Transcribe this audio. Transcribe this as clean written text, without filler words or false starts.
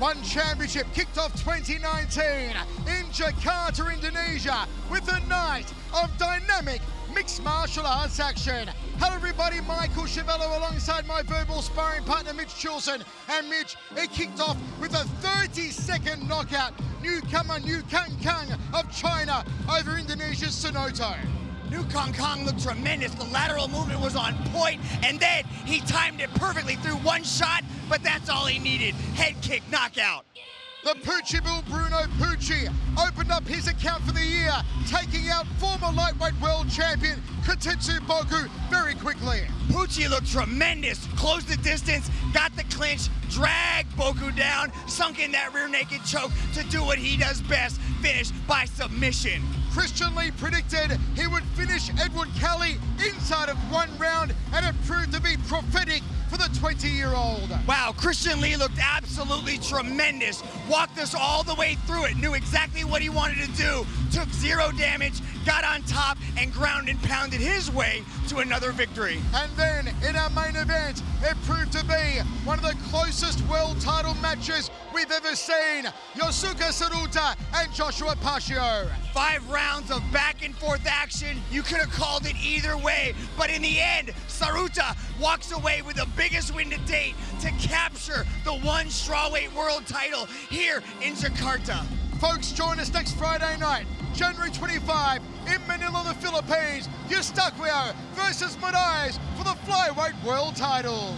ONE Championship kicked off 2019 in Jakarta, Indonesia, with a night of dynamic mixed martial arts action. Hello everybody, Michael Schiavello alongside my verbal sparring partner Mitch Chilson. And Mitch, it kicked off with a 30-second knockout. Newcomer Niu Kang Kang of China over Indonesia's Sunoto. Niu Kang Kang looked tremendous. The lateral movement was on point, and then he timed it perfectly through one shot, but that's all he needed. Head kick, knockout. The Pucci Bull Bruno Pucci opened up his account for the year, taking out former lightweight world champion Kotetsu Boku very quickly. Pucci looked tremendous, closed the distance, got the clinch, dragged Boku down, sunk in that rear naked choke to do what he does best, finish by submission. Christian Lee predicted he would finish Edward Kelly inside of one round, and it proved to be prophetic for the 20-year-old. Wow, Christian Lee looked absolutely tremendous. Walked us all the way through it, knew exactly what he wanted to do, took zero damage, got on top, and ground and pounded his way to another victory. And then, in our main event, it proved to be one of the closest world title matches we've ever seen. Yosuke Saruta and Joshua Pacio. 5 rounds of back and forth action. You could have called it either way, but in the end, Saruta walks away with the biggest win to date to capture the ONE Strawweight World Title here in Jakarta. Folks, join us next Friday night, January 25, in Manila, the Philippines. Eustaquio versus Moraes for the Flyweight World Title.